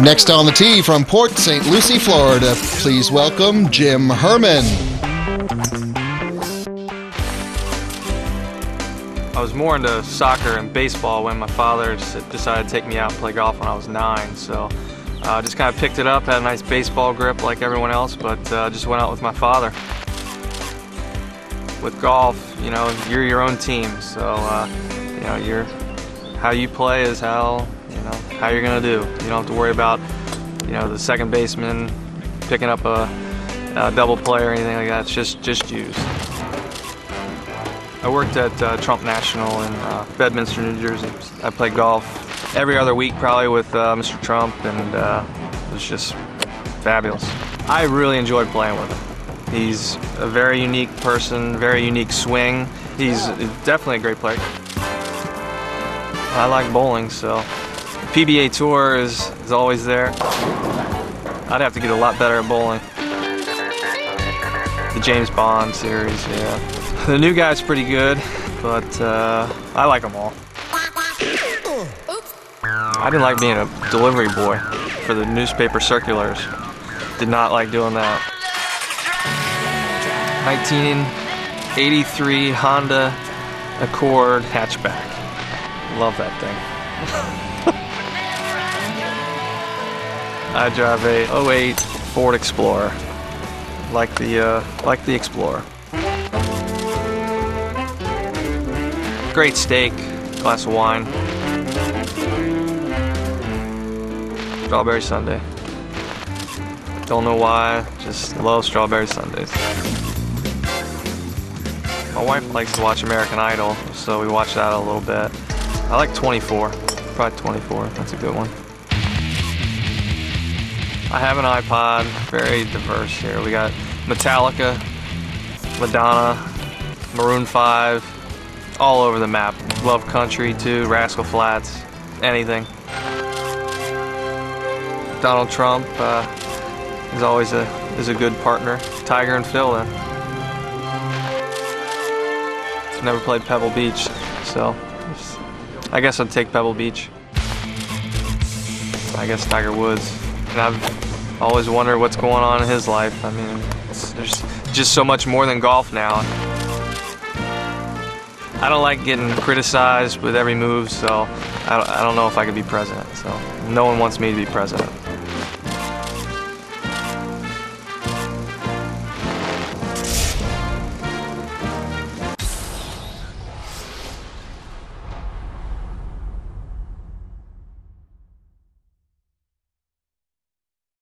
Next on the tee from Port St. Lucie, Florida, please welcome Jim Herman. I was more into soccer and baseball when my father decided to take me out and play golf when I was 9, so I just kind of picked it up, had a nice baseball grip like everyone else, but just went out with my father. With golf, you know, you're your own team, so you know, how you play is how, you know, how you're gonna do. You don't have to worry about, you know, the second baseman picking up a double play or anything like that. It's just used. I worked at Trump National in Bedminster, New Jersey. I played golf every other week probably with Mr. Trump, and it was just fabulous. I really enjoyed playing with him. He's a very unique person, very unique swing. He's definitely a great player. I like bowling, so PGA Tour is always there. I'd have to get a lot better at bowling. The James Bond series, yeah. The new guy's pretty good, but I like them all. I didn't like being a delivery boy for the newspaper circulars. Did not like doing that. 1983 Honda Accord hatchback. Love that thing. I drive a 08 Ford Explorer, like the Explorer. Great steak, glass of wine, strawberry sundae. Don't know why, just love strawberry sundaes. My wife likes to watch American Idol, so we watch that a little bit. I like 24, probably 24, that's a good one. I have an iPod, very diverse here. We got Metallica, Madonna, Maroon 5, all over the map. Love country too, Rascal Flatts, anything. Donald Trump is always a good partner. Tiger and Phil then. Never played Pebble Beach, so I guess I'd take Pebble Beach. I guess Tiger Woods. And I've always wondered what's going on in his life. I mean, there's just so much more than golf now. I don't like getting criticized with every move, so I don't know if I could be president. So no one wants me to be president.